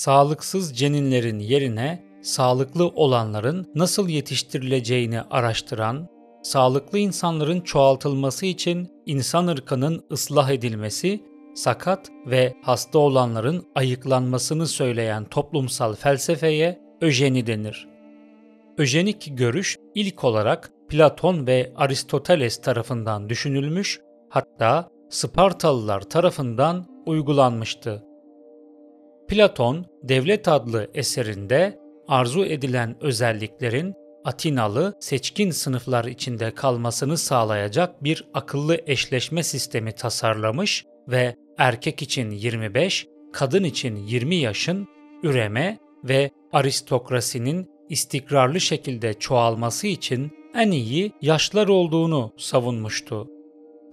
sağlıksız ceninlerin yerine sağlıklı olanların nasıl yetiştirileceğini araştıran, sağlıklı insanların çoğaltılması için insan ırkının ıslah edilmesi, sakat ve hasta olanların ayıklanmasını söyleyen toplumsal felsefeye öjeni denir. Öjenik görüş ilk olarak Platon ve Aristoteles tarafından düşünülmüş, hatta Spartalılar tarafından uygulanmıştı. Platon, Devlet adlı eserinde arzu edilen özelliklerin Atinalı seçkin sınıflar içinde kalmasını sağlayacak bir akıllı eşleşme sistemi tasarlamış ve erkek için 25, kadın için 20 yaşın üreme ve aristokrasinin istikrarlı şekilde çoğalması için en iyi yaşlar olduğunu savunmuştu.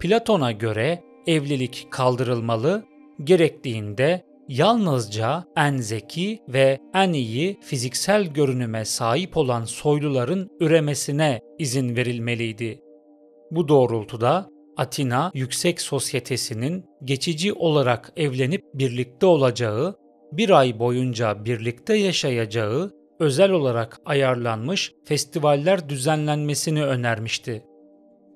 Platon'a göre evlilik kaldırılmalı, gerektiğinde yalnızca en zeki ve en iyi fiziksel görünüme sahip olan soyluların üremesine izin verilmeliydi. Bu doğrultuda Atina yüksek sosyetesinin geçici olarak evlenip birlikte olacağı, bir ay boyunca birlikte yaşayacağı özel olarak ayarlanmış festivaller düzenlenmesini önermişti.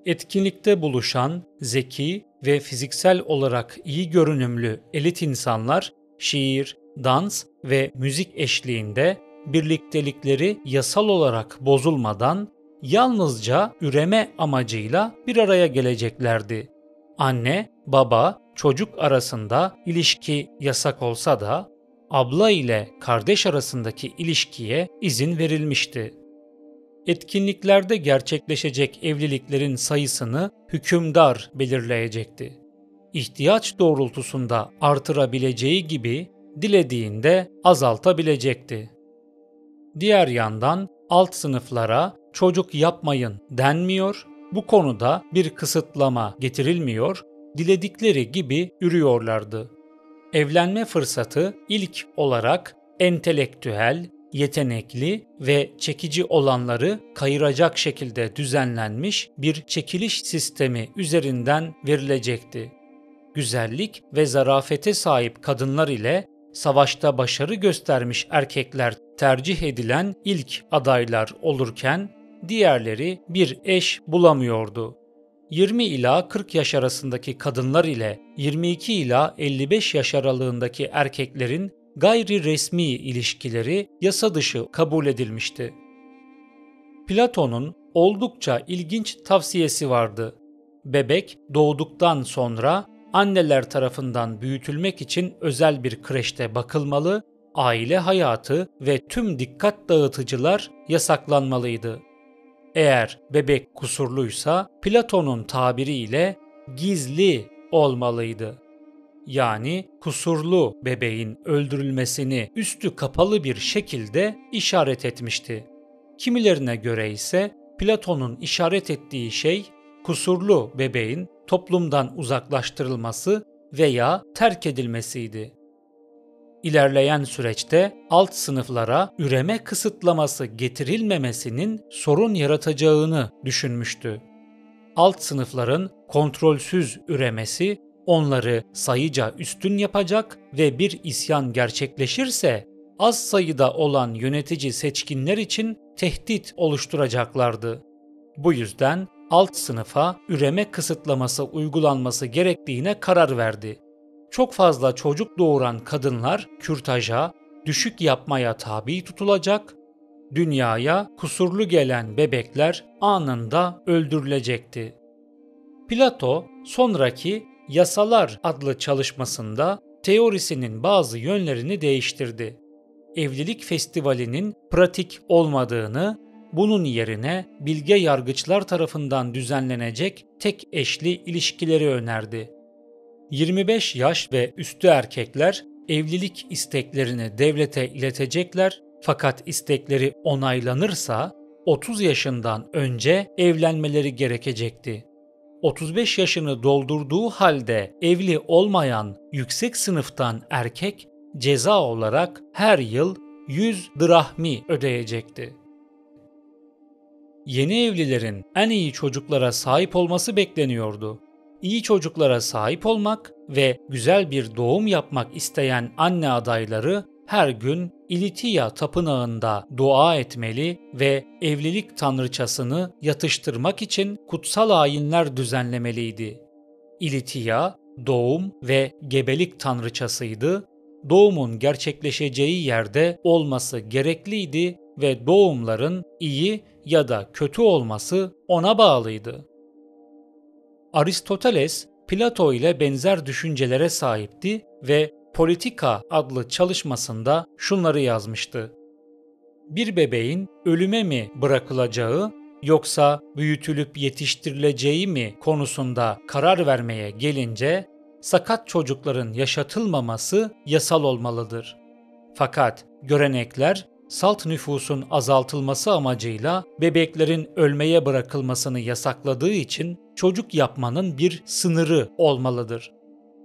Etkinlikte buluşan zeki ve fiziksel olarak iyi görünümlü elit insanlar şiir, dans ve müzik eşliğinde birliktelikleri yasal olarak bozulmadan yalnızca üreme amacıyla bir araya geleceklerdi. Anne, baba, çocuk arasında ilişki yasak olsa da abla ile kardeş arasındaki ilişkiye izin verilmişti. Etkinliklerde gerçekleşecek evliliklerin sayısını hükümdar belirleyecekti. İhtiyaç doğrultusunda artırabileceği gibi dilediğinde azaltabilecekti. Diğer yandan alt sınıflara çocuk yapmayın denmiyor, bu konuda bir kısıtlama getirilmiyor, diledikleri gibi ürüyorlardı. Evlenme fırsatı ilk olarak entelektüel, yetenekli ve çekici olanları kayıracak şekilde düzenlenmiş bir çekiliş sistemi üzerinden verilecekti. Güzellik ve zarafete sahip kadınlar ile savaşta başarı göstermiş erkekler tercih edilen ilk adaylar olurken diğerleri bir eş bulamıyordu. 20 ila 40 yaş arasındaki kadınlar ile 22 ila 55 yaş aralığındaki erkeklerin gayri resmi ilişkileri yasa dışı kabul edilmişti. Platon'un oldukça ilginç tavsiyesi vardı. Bebek doğduktan sonra anneler tarafından büyütülmek için özel bir kreşte bakılmalı, aile hayatı ve tüm dikkat dağıtıcılar yasaklanmalıydı. Eğer bebek kusurluysa Platon'un tabiriyle gizli olmalıydı. Yani kusurlu bebeğin öldürülmesini üstü kapalı bir şekilde işaret etmişti. Kimilerine göre ise Platon'un işaret ettiği şey kusurlu bebeğin toplumdan uzaklaştırılması veya terk edilmesiydi. İlerleyen süreçte alt sınıflara üreme kısıtlaması getirilmemesinin sorun yaratacağını düşünmüştü. Alt sınıfların kontrolsüz üremesi onları sayıca üstün yapacak ve bir isyan gerçekleşirse az sayıda olan yönetici seçkinler için tehdit oluşturacaklardı. Bu yüzden alt sınıfa üreme kısıtlaması uygulanması gerektiğine karar verdi. Çok fazla çocuk doğuran kadınlar kürtaja, düşük yapmaya tabi tutulacak, dünyaya kusurlu gelen bebekler anında öldürülecekti. Platon sonraki Yasalar adlı çalışmasında teorisinin bazı yönlerini değiştirdi. Evlilik festivalinin pratik olmadığını, bunun yerine bilge yargıçlar tarafından düzenlenecek tek eşli ilişkileri önerdi. 25 yaş ve üstü erkekler evlilik isteklerini devlete iletecekler, fakat istekleri onaylanırsa 30 yaşından önce evlenmeleri gerekecekti. 35 yaşını doldurduğu halde evli olmayan yüksek sınıftan erkek ceza olarak her yıl 100 drahmi ödeyecekti. Yeni evlilerin en iyi çocuklara sahip olması bekleniyordu. İyi çocuklara sahip olmak ve güzel bir doğum yapmak isteyen anne adayları her gün İlithiya tapınağında dua etmeli ve evlilik tanrıçasını yatıştırmak için kutsal ayinler düzenlemeliydi. İlithiya, doğum ve gebelik tanrıçasıydı, doğumun gerçekleşeceği yerde olması gerekliydi ve doğumların iyi ya da kötü olması ona bağlıydı. Aristoteles, Plato ile benzer düşüncelere sahipti ve Politika adlı çalışmasında şunları yazmıştı. Bir bebeğin ölüme mi bırakılacağı yoksa büyütülüp yetiştirileceği mi konusunda karar vermeye gelince, sakat çocukların yaşatılmaması yasal olmalıdır. Fakat görenekler, salt nüfusun azaltılması amacıyla bebeklerin ölmeye bırakılmasını yasakladığı için çocuk yapmanın bir sınırı olmalıdır.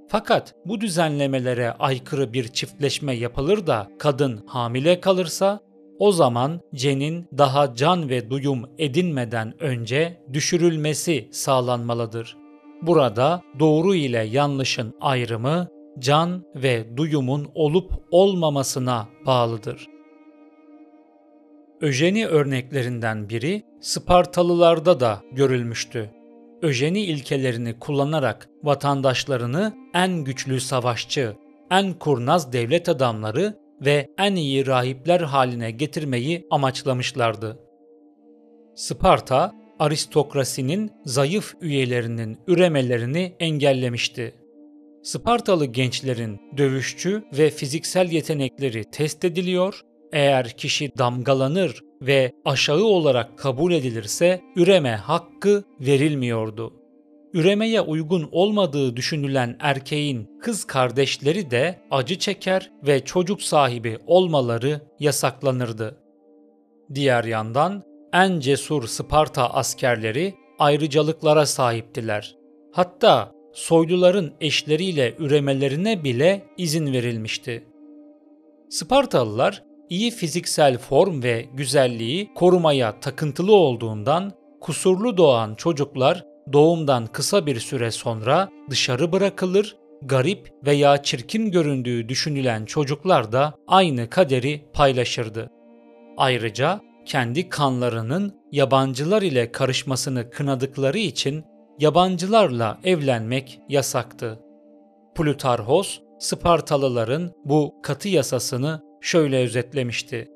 Fakat bu düzenlemelere aykırı bir çiftleşme yapılır da kadın hamile kalırsa, o zaman cenin daha can ve duyum edinmeden önce düşürülmesi sağlanmalıdır. Burada doğru ile yanlışın ayrımı, can ve duyumun olup olmamasına bağlıdır. Öjeni örneklerinden biri Spartalılarda da görülmüştü. Öjeni ilkelerini kullanarak vatandaşlarını en güçlü savaşçı, en kurnaz devlet adamları ve en iyi rahipler haline getirmeyi amaçlamışlardı. Sparta, aristokrasinin zayıf üyelerinin üremelerini engellemişti. Spartalı gençlerin dövüşçü ve fiziksel yetenekleri test ediliyor, eğer kişi damgalanır ve aşağı olarak kabul edilirse üreme hakkı verilmiyordu. Üremeye uygun olmadığı düşünülen erkeğin kız kardeşleri de acı çeker ve çocuk sahibi olmaları yasaklanırdı. Diğer yandan en cesur Sparta askerleri ayrıcalıklara sahiptiler. Hatta soyluların eşleriyle üremelerine bile izin verilmişti. Spartalılar iyi fiziksel form ve güzelliği korumaya takıntılı olduğundan kusurlu doğan çocuklar doğumdan kısa bir süre sonra dışarı bırakılır, garip veya çirkin göründüğü düşünülen çocuklar da aynı kaderi paylaşırdı. Ayrıca kendi kanlarının yabancılar ile karışmasını kınadıkları için yabancılarla evlenmek yasaktı. Plutarchos, Spartalıların bu katı yasasını şöyle özetlemişti.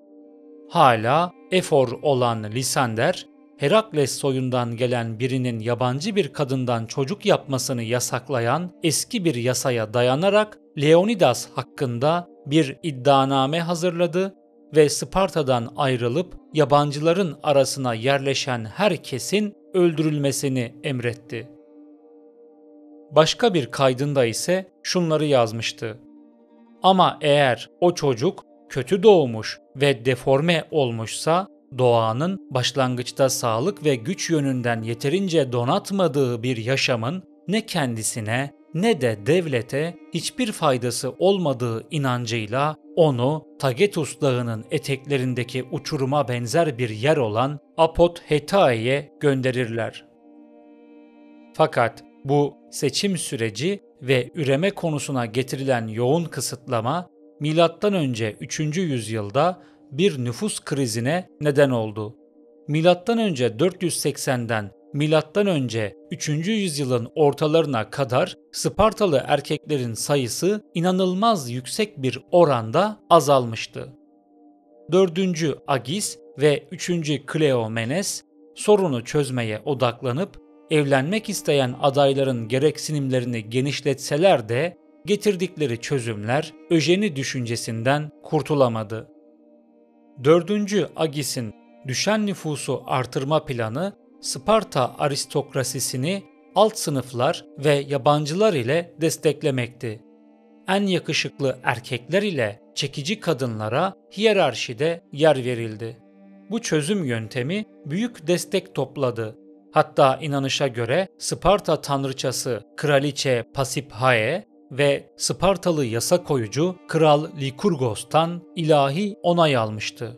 Hala efor olan Lisander, Herakles soyundan gelen birinin yabancı bir kadından çocuk yapmasını yasaklayan eski bir yasaya dayanarak Leonidas hakkında bir iddianame hazırladı ve Sparta'dan ayrılıp yabancıların arasına yerleşen herkesin öldürülmesini emretti. Başka bir kaydında ise şunları yazmıştı. Ama eğer o çocuk kötü doğmuş ve deforme olmuşsa, doğanın başlangıçta sağlık ve güç yönünden yeterince donatmadığı bir yaşamın ne kendisine ne de devlete hiçbir faydası olmadığı inancıyla onu Tagetus dağının eteklerindeki uçuruma benzer bir yer olan Apothetae'ye gönderirler. Fakat bu seçim süreci ve üreme konusuna getirilen yoğun kısıtlama M.Ö. 3. yüzyılda bir nüfus krizine neden oldu. M.Ö. 480'den M.Ö. 3. yüzyılın ortalarına kadar Spartalı erkeklerin sayısı inanılmaz yüksek bir oranda azalmıştı. 4. Agis ve 3. Kleomenes sorunu çözmeye odaklanıp evlenmek isteyen adayların gereksinimlerini genişletseler de getirdikleri çözümler öjeni düşüncesinden kurtulamadı. 4. Agis'in düşen nüfusu artırma planı Sparta aristokrasisini alt sınıflar ve yabancılar ile desteklemekti. En yakışıklı erkekler ile çekici kadınlara hiyerarşide yer verildi. Bu çözüm yöntemi büyük destek topladı. Hatta inanışa göre Sparta tanrıçası Kraliçe Pasiphae ve Spartalı yasa koyucu Kral Lykurgos'tan ilahi onay almıştı.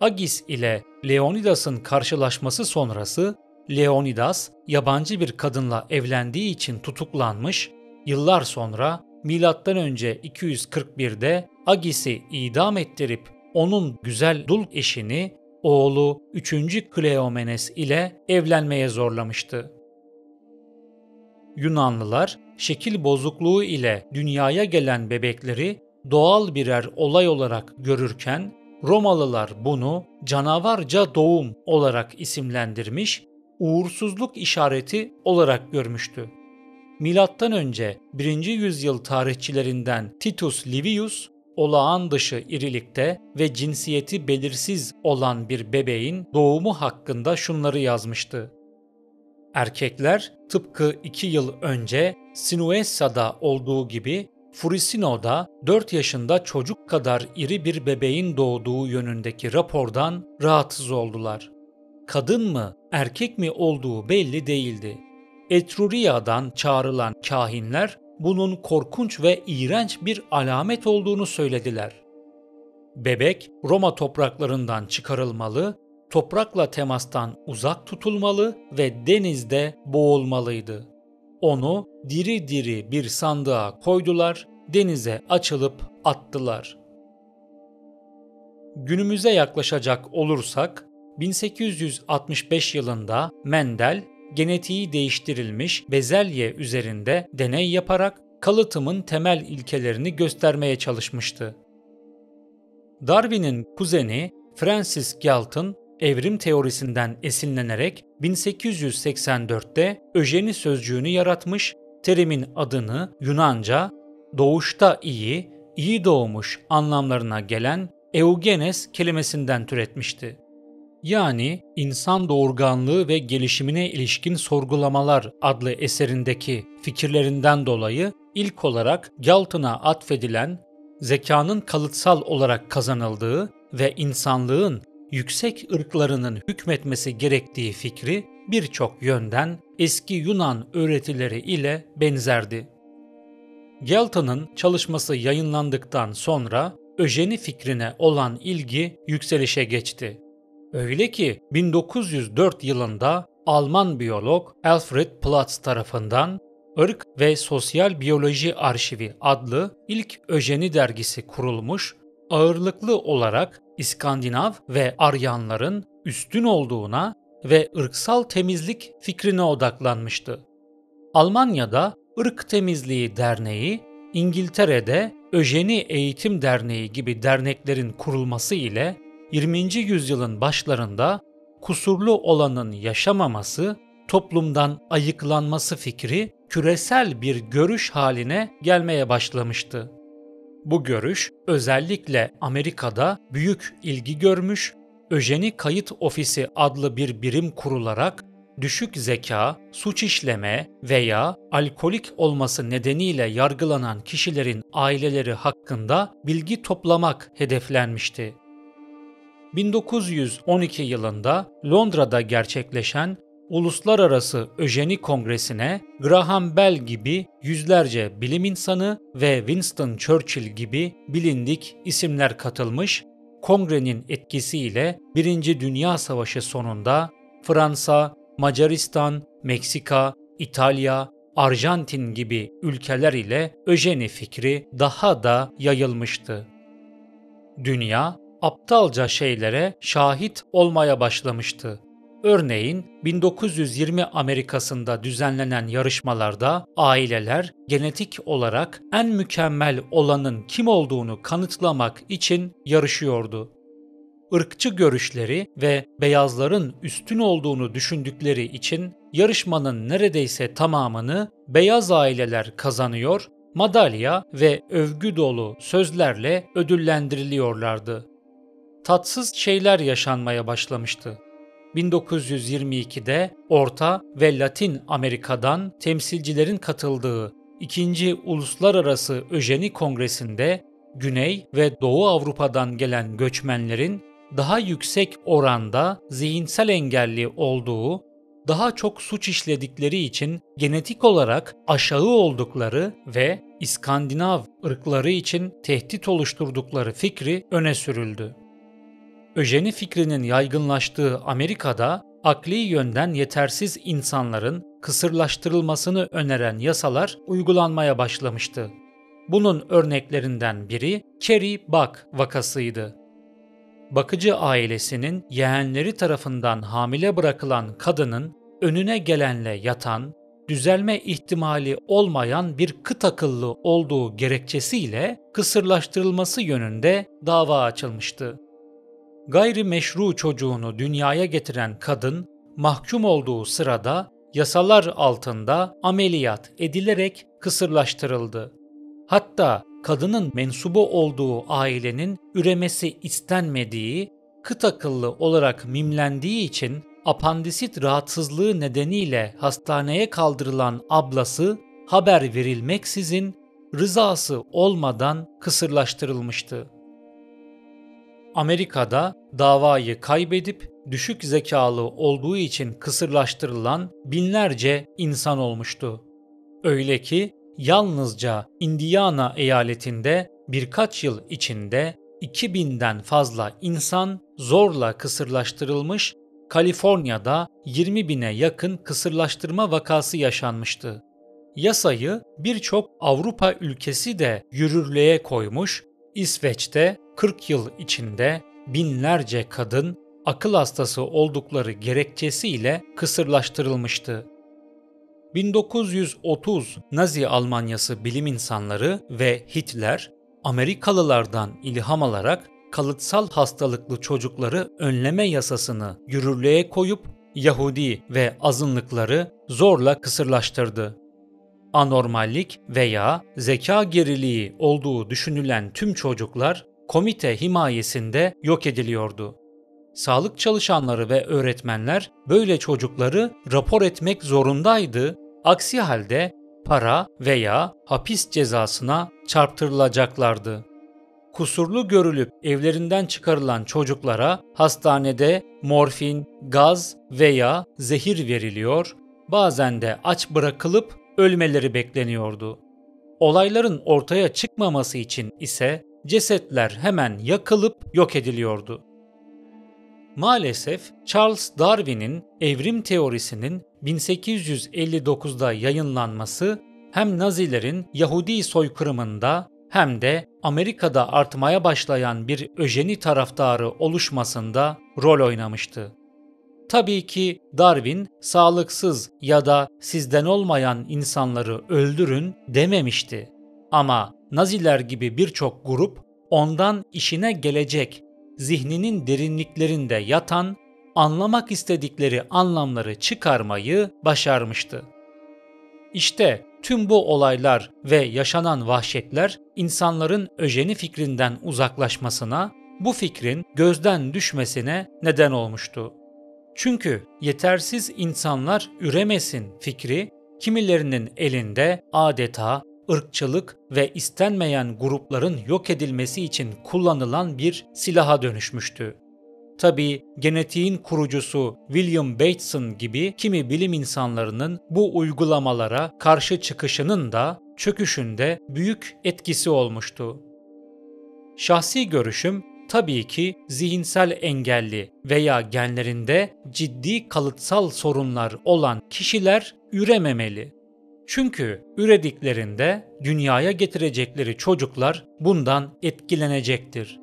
Agis ile Leonidas'ın karşılaşması sonrası Leonidas yabancı bir kadınla evlendiği için tutuklanmış, yıllar sonra M.Ö. 241'de Agis'i idam ettirip onun güzel dul eşini oğlu 3. Kleomenes ile evlenmeye zorlamıştı. Yunanlılar şekil bozukluğu ile dünyaya gelen bebekleri doğal birer olay olarak görürken Romalılar bunu canavarca doğum olarak isimlendirmiş, uğursuzluk işareti olarak görmüştü. Milattan önce 1. yüzyıl tarihçilerinden Titus Livius, olağan dışı irilikte ve cinsiyeti belirsiz olan bir bebeğin doğumu hakkında şunları yazmıştı. Erkekler tıpkı 2 yıl önce Sinuessa'da olduğu gibi Furisino'da 4 yaşında çocuk kadar iri bir bebeğin doğduğu yönündeki rapordan rahatsız oldular. Kadın mı, erkek mi olduğu belli değildi. Etruria'dan çağrılan kâhinler bunun korkunç ve iğrenç bir alamet olduğunu söylediler. Bebek Roma topraklarından çıkarılmalı, toprakla temastan uzak tutulmalı ve denizde boğulmalıydı. Onu diri diri bir sandığa koydular, denize açılıp attılar. Günümüze yaklaşacak olursak, 1865 yılında Mendel, genetiği değiştirilmiş bezelye üzerinde deney yaparak kalıtımın temel ilkelerini göstermeye çalışmıştı. Darwin'in kuzeni Francis Galton, evrim teorisinden esinlenerek 1884'te öjeni sözcüğünü yaratmış, terimin adını Yunanca doğuşta iyi, iyi doğmuş anlamlarına gelen Eogenes kelimesinden türetmişti. Yani insan doğurganlığı ve gelişimine ilişkin sorgulamalar adlı eserindeki fikirlerinden dolayı ilk olarak Galton'a atfedilen zekanın kalıtsal olarak kazanıldığı ve insanlığın yüksek ırklarının hükmetmesi gerektiği fikri birçok yönden eski Yunan öğretileri ile benzerdi. Galton'un çalışması yayınlandıktan sonra öjeni fikrine olan ilgi yükselişe geçti. Öyle ki 1904 yılında Alman biyolog Alfred Platz tarafından Irk ve Sosyal Biyoloji Arşivi adlı ilk öjeni dergisi kurulmuş, ağırlıklı olarak İskandinav ve Aryanların üstün olduğuna ve ırksal temizlik fikrine odaklanmıştı. Almanya'da Irk Temizliği Derneği, İngiltere'de Öjeni Eğitim Derneği gibi derneklerin kurulması ile 20. yüzyılın başlarında kusurlu olanın yaşamaması, toplumdan ayıklanması fikri küresel bir görüş haline gelmeye başlamıştı. Bu görüş özellikle Amerika'da büyük ilgi görmüş, Öjeni Kayıt Ofisi adlı bir birim kurularak düşük zeka, suç işleme veya alkolik olması nedeniyle yargılanan kişilerin aileleri hakkında bilgi toplamak hedeflenmişti. 1912 yılında Londra'da gerçekleşen Uluslararası Öjeni Kongresi'ne Graham Bell gibi yüzlerce bilim insanı ve Winston Churchill gibi bilindik isimler katılmış, kongrenin etkisiyle 1. Dünya Savaşı sonunda Fransa, Macaristan, Meksika, İtalya, Arjantin gibi ülkeler ile öjeni fikri daha da yayılmıştı. Dünya, aptalca şeylere şahit olmaya başlamıştı. Örneğin 1920 Amerika'sında düzenlenen yarışmalarda aileler genetik olarak en mükemmel olanın kim olduğunu kanıtlamak için yarışıyordu. Irkçı görüşleri ve beyazların üstün olduğunu düşündükleri için yarışmanın neredeyse tamamını beyaz aileler kazanıyor, madalya ve övgü dolu sözlerle ödüllendiriliyorlardı. Tatsız şeyler yaşanmaya başlamıştı. 1922'de Orta ve Latin Amerika'dan temsilcilerin katıldığı 2. Uluslararası Öjeni Kongresi'nde Güney ve Doğu Avrupa'dan gelen göçmenlerin daha yüksek oranda zihinsel engelli olduğu, daha çok suç işledikleri için genetik olarak aşağı oldukları ve İskandinav ırkları için tehdit oluşturdukları fikri öne sürüldü. Öjeni fikrinin yaygınlaştığı Amerika'da akli yönden yetersiz insanların kısırlaştırılmasını öneren yasalar uygulanmaya başlamıştı. Bunun örneklerinden biri Carrie Buck vakasıydı. Bakıcı ailesinin yeğenleri tarafından hamile bırakılan kadının önüne gelenle yatan, düzelme ihtimali olmayan bir kıt akıllı olduğu gerekçesiyle kısırlaştırılması yönünde dava açılmıştı. Gayrimeşru çocuğunu dünyaya getiren kadın, mahkum olduğu sırada yasalar altında ameliyat edilerek kısırlaştırıldı. Hatta kadının mensubu olduğu ailenin üremesi istenmediği, kıt akıllı olarak mimlendiği için apandisit rahatsızlığı nedeniyle hastaneye kaldırılan ablası haber verilmeksizin rızası olmadan kısırlaştırılmıştı. Amerika'da davayı kaybedip düşük zekalı olduğu için kısırlaştırılan binlerce insan olmuştu. Öyle ki yalnızca Indiana eyaletinde birkaç yıl içinde 2000'den fazla insan zorla kısırlaştırılmış, Kaliforniya'da 20.000'e yakın kısırlaştırma vakası yaşanmıştı. Yasayı birçok Avrupa ülkesi de yürürlüğe koymuş, İsveç'te 40 yıl içinde binlerce kadın akıl hastası oldukları gerekçesiyle kısırlaştırılmıştı. 1930 Nazi Almanyası bilim insanları ve Hitler, Amerikalılardan ilham alarak kalıtsal hastalıklı çocukları önleme yasasını yürürlüğe koyup Yahudi ve azınlıkları zorla kısırlaştırdı. Anormallik veya zeka geriliği olduğu düşünülen tüm çocuklar komite himayesinde yok ediliyordu. Sağlık çalışanları ve öğretmenler böyle çocukları rapor etmek zorundaydı, aksi halde para veya hapis cezasına çarptırılacaklardı. Kusurlu görülüp evlerinden çıkarılan çocuklara hastanede morfin, gaz veya zehir veriliyor, bazen de aç bırakılıp ölmeleri bekleniyordu. Olayların ortaya çıkmaması için ise cesetler hemen yakılıp yok ediliyordu. Maalesef Charles Darwin'in evrim teorisinin 1859'da yayınlanması hem Nazilerin Yahudi soykırımında hem de Amerika'da artmaya başlayan bir öjeni taraftarı oluşmasında rol oynamıştı. Tabii ki Darwin sağlıksız ya da sizden olmayan insanları öldürün dememişti. Ama Naziler gibi birçok grup ondan işine gelecek, zihninin derinliklerinde yatan, anlamak istedikleri anlamları çıkarmayı başarmıştı. İşte tüm bu olaylar ve yaşanan vahşetler insanların öjeni fikrinden uzaklaşmasına, bu fikrin gözden düşmesine neden olmuştu. Çünkü yetersiz insanlar üremesin fikri, kimilerinin elinde adeta ırkçılık ve istenmeyen grupların yok edilmesi için kullanılan bir silaha dönüşmüştü. Tabii genetiğin kurucusu William Bateson gibi kimi bilim insanlarının bu uygulamalara karşı çıkışının da çöküşünde büyük etkisi olmuştu. Şahsi görüşüm, tabii ki zihinsel engelli veya genlerinde ciddi kalıtsal sorunlar olan kişiler ürememeli. Çünkü ürediklerinde dünyaya getirecekleri çocuklar bundan etkilenecektir.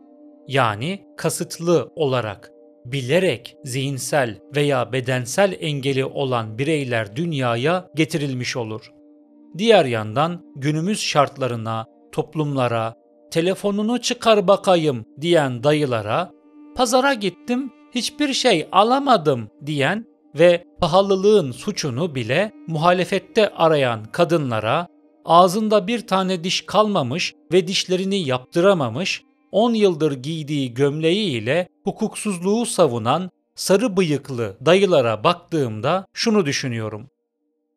Yani kasıtlı olarak, bilerek zihinsel veya bedensel engeli olan bireyler dünyaya getirilmiş olur. Diğer yandan günümüz şartlarına, toplumlara, telefonunu çıkar bakayım diyen dayılara, pazara gittim hiçbir şey alamadım diyen ve pahalılığın suçunu bile muhalefette arayan kadınlara, ağzında bir tane diş kalmamış ve dişlerini yaptıramamış, 10 yıldır giydiği gömleğiyle hukuksuzluğu savunan sarı bıyıklı dayılara baktığımda şunu düşünüyorum.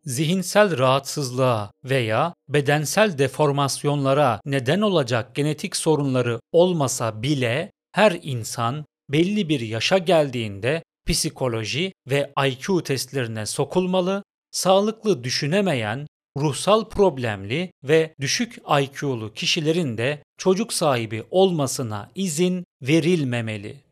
Zihinsel rahatsızlığa veya bedensel deformasyonlara neden olacak genetik sorunları olmasa bile her insan belli bir yaşa geldiğinde psikoloji ve IQ testlerine sokulmalı, sağlıklı düşünemeyen, ruhsal problemli ve düşük IQ'lu kişilerin de çocuk sahibi olmasına izin verilmemeli.